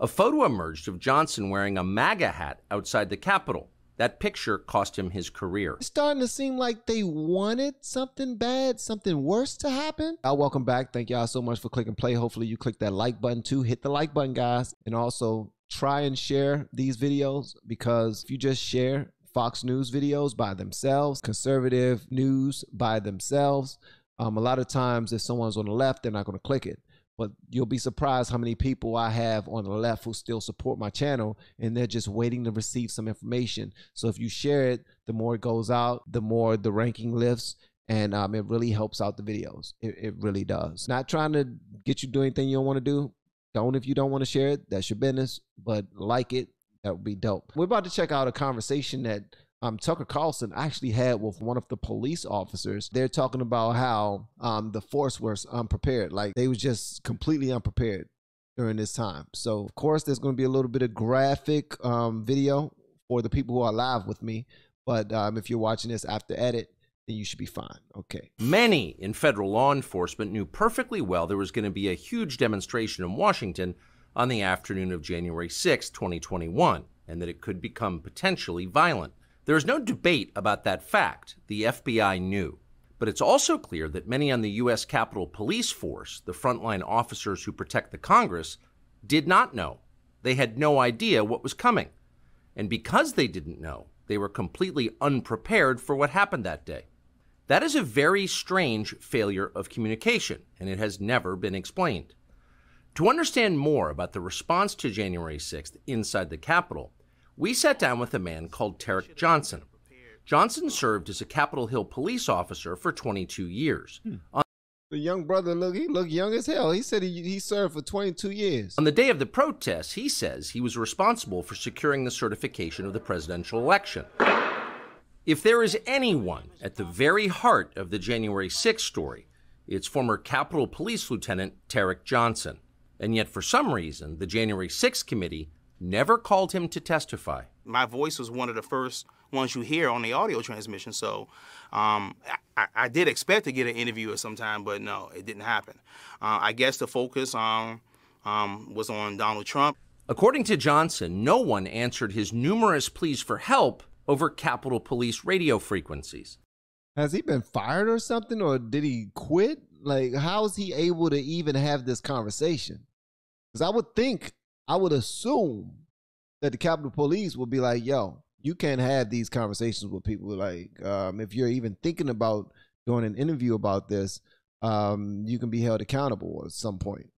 A photo emerged of Johnson wearing a MAGA hat outside the Capitol. That picture cost him his career. It's starting to seem like they wanted something bad, something worse to happen. Welcome back. Thank y'all so much for clicking play. Hopefully you click that like button too. Hit the like button, guys. And also try and share these videos, because if you just share Fox News videos by themselves, conservative news by themselves, a lot of times if someone's on the left, they're not going to click it. But you'll be surprised how many people I have on the left who still support my channel, and they're just waiting to receive some information. So if you share it, the more it goes out, the more the ranking lifts, and it really helps out the videos. It really does. Not trying to get you to do anything you don't want to do. Don't if you don't want to share it. That's your business. But like it, that would be dope. We're about to check out a conversation that Tucker Carlson actually had with one of the police officers. They're talking about how the force was unprepared. Like, they was just completely unprepared during this time. So of course there's going to be a little bit of graphic video for the people who are live with me. But if you're watching this after edit, then you should be fine. Okay. Many in federal law enforcement knew perfectly well there was going to be a huge demonstration in Washington on the afternoon of January 6, 2021, and that it could become potentially violent. There is no debate about that fact. The FBI knew. But it's also clear that many on the U.S. Capitol Police Force, the frontline officers who protect the Congress, did not know. They had no idea what was coming. And because they didn't know, they were completely unprepared for what happened that day. That is a very strange failure of communication, and it has never been explained. To understand more about the response to January 6th inside the Capitol, we sat down with a man called Tarik Johnson. Johnson served as a Capitol Hill police officer for 22 years. The young brother, look, he looked young as hell. He said he served for 22 years. On the day of the protests, he says he was responsible for securing the certification of the presidential election. If there is anyone at the very heart of the January 6th story, it's former Capitol Police Lieutenant Tarik Johnson. And yet, for some reason, the January 6th committee never called him to testify. My voice was one of the first ones you hear on the audio transmission, so I did expect to get an interview at some time, but no, it didn't happen. I guess the focus was on Donald Trump. According to Johnson, no one answered his numerous pleas for help over Capitol Police radio frequencies. Has he been fired or something, or did he quit? Like, how is he able to even have this conversation? Because I would think, I would assume that the Capitol Police would be like, yo, you can't have these conversations with people. Like, if you're even thinking about doing an interview about this, you can be held accountable at some point.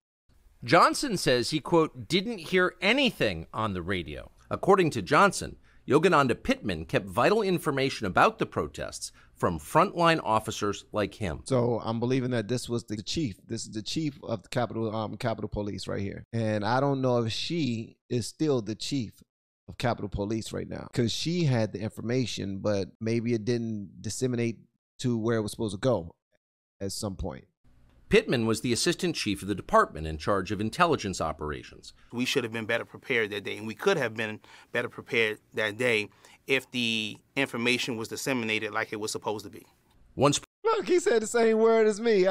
Johnson says he, quote, didn't hear anything on the radio. According to Johnson, Yogananda Pittman kept vital information about the protests from frontline officers like him. So I'm believing that this was the chief. This is the chief of the Capitol Police right here. And I don't know if she is still the chief of Capitol Police right now, because she had the information, but maybe it didn't disseminate to where it was supposed to go at some point. Pittman was the assistant chief of the department in charge of intelligence operations. We should have been better prepared that day, and we could have been better prepared that day if the information was disseminated like it was supposed to be. Once, look, he said the same word as me.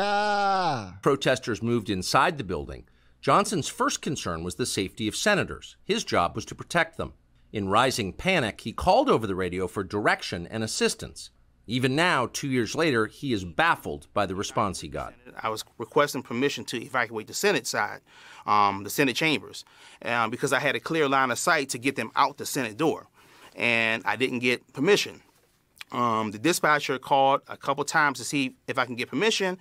Protesters moved inside the building. Johnson's first concern was the safety of senators. His job was to protect them. In rising panic, he called over the radio for direction and assistance. Even now, 2 years later, he is baffled by the response he got. I was requesting permission to evacuate the Senate side, the Senate chambers, because I had a clear line of sight to get them out the Senate door, and I didn't get permission. The dispatcher called a couple times to see if I can get permission.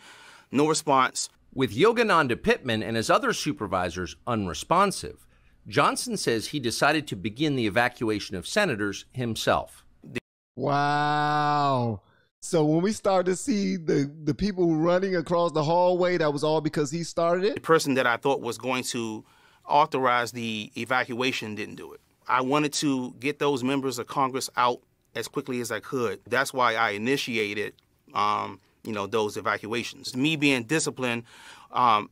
No response. With Yogananda Pittman and his other supervisors unresponsive, Johnson says he decided to begin the evacuation of senators himself. Wow. So when we started to see the people running across the hallway, that was all because he started it? The person that I thought was going to authorize the evacuation didn't do it. I wanted to get those members of Congress out as quickly as I could. That's why I initiated, you know, those evacuations. Me being disciplined,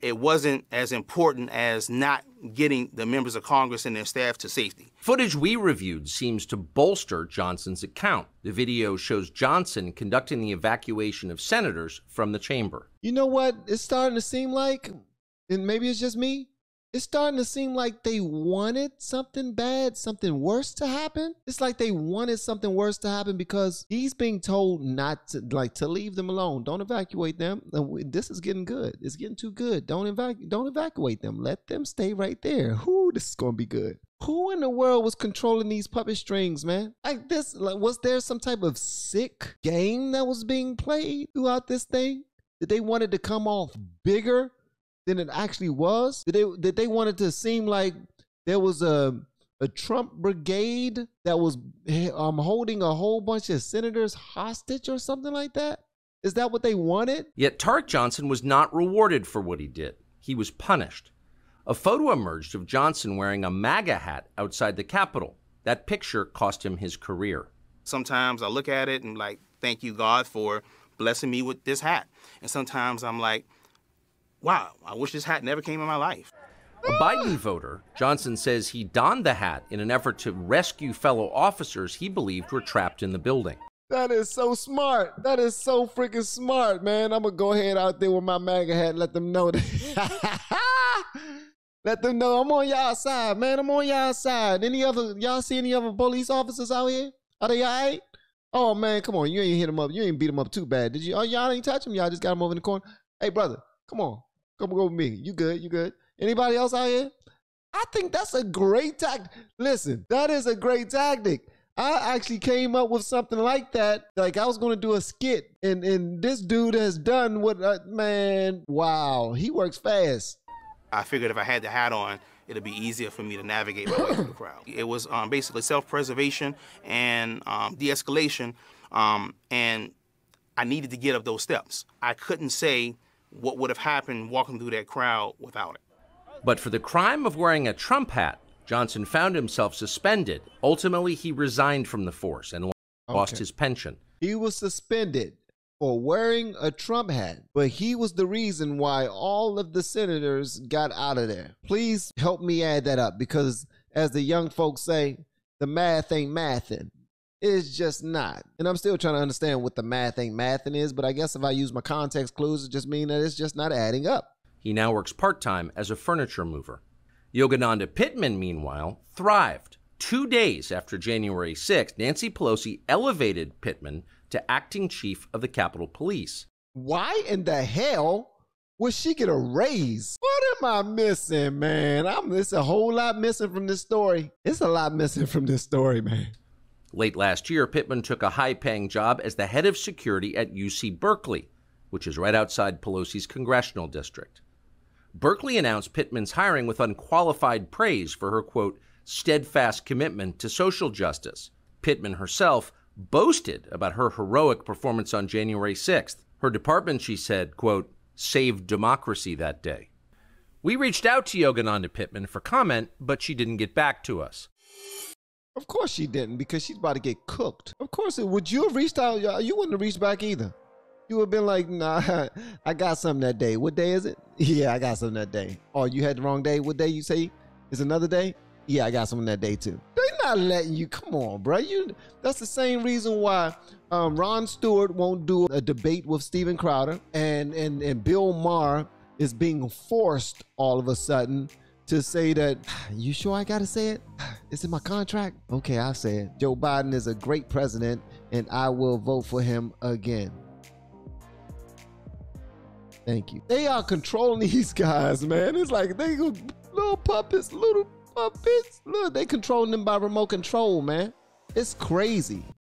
it wasn't as important as not getting the members of Congress and their staff to safety. Footage we reviewed seems to bolster Johnson's account. The video shows Johnson conducting the evacuation of senators from the chamber. You know what it's starting to seem like, and maybe it's just me, It's starting to seem like they wanted something bad, something worse to happen. It's like they wanted something worse to happen because he's being told not to, like, to leave them alone. Don't evacuate them. This is getting good. It's getting too good. Don't evacuate them. Let them stay right there. Ooh, this is going to be good. Who in the world was controlling these puppet strings, man? Like this, like, was there some type of sick game that was being played throughout this thing? That they wanted to come off bigger than it actually was? That they wanted to seem like there was a Trump brigade that was holding a whole bunch of senators hostage or something like that? Is that what they wanted? Yet Tarik Johnson was not rewarded for what he did. He was punished. A photo emerged of Johnson wearing a MAGA hat outside the Capitol. That picture cost him his career. Sometimes I look at it and like, thank you, God, for blessing me with this hat. And sometimes I'm like, wow, I wish this hat never came in my life. A Biden voter, Johnson says he donned the hat in an effort to rescue fellow officers he believed were trapped in the building. That is so smart. That is so freaking smart, man. I'm going to go ahead out there with my MAGA hat and let them know that. Let them know I'm on y'all side, man. I'm on y'all side. Y'all see any other police officers out here? Are they all right? Oh, man, come on. You ain't hit them up. You ain't beat them up too bad, did you? Oh, y'all ain't touch them. Y'all just got them over in the corner. Hey, brother, come on. Come go with me. You good? You good? Anybody else out here? I think that's a great tactic. Listen, that is a great tactic. I actually came up with something like that. Like, I was going to do a skit, and this dude has done what, man, wow. He works fast. I figured if I had the hat on, it'd be easier for me to navigate my way through the crowd. It was basically self-preservation and de-escalation, and I needed to get up those steps. I couldn't say what would have happened walking through that crowd without it. But for the crime of wearing a Trump hat, Johnson found himself suspended. Ultimately, he resigned from the force and lost his pension. He was suspended for wearing a Trump hat, but he was the reason why all of the senators got out of there. Please help me add that up, because as the young folks say, the math ain't mathin'. It's just not. And I'm still trying to understand what the math ain't mathin' is, but I guess if I use my context clues, it just means that it's just not adding up. He now works part-time as a furniture mover. Yogananda Pittman, meanwhile, thrived. 2 days after January 6th, Nancy Pelosi elevated Pittman to acting chief of the Capitol Police. Why in the hell would she get a raise? What am I missing, man? It's a whole lot missing from this story. It's a lot missing from this story, man. Late last year, Pittman took a high-paying job as the head of security at UC Berkeley, which is right outside Pelosi's congressional district. Berkeley announced Pittman's hiring with unqualified praise for her, quote, steadfast commitment to social justice. Pittman herself boasted about her heroic performance on January 6th. Her department, she said, quote, saved democracy that day. We reached out to Yogananda Pittman for comment, but she didn't get back to us. Of course she didn't, because she's about to get cooked. Of course, would you have reached out? You wouldn't have reached back either. You would have been like, nah, I got something that day. What day is it? Yeah, I got something that day. Oh, you had the wrong day. What day you say is another day? Yeah, I got something that day too. They're not letting you. Come on, bro. That's the same reason why Ron Stewart won't do a debate with Steven Crowder, and Bill Maher is being forced all of a sudden to say that. You sure I gotta say it? It's in my contract. Okay, I'll say it. Joe Biden is a great president, and I will vote for him again. Thank you. They are controlling these guys, man. It's like they go little puppets, little. Look, they controlling them by remote control, man. It's crazy.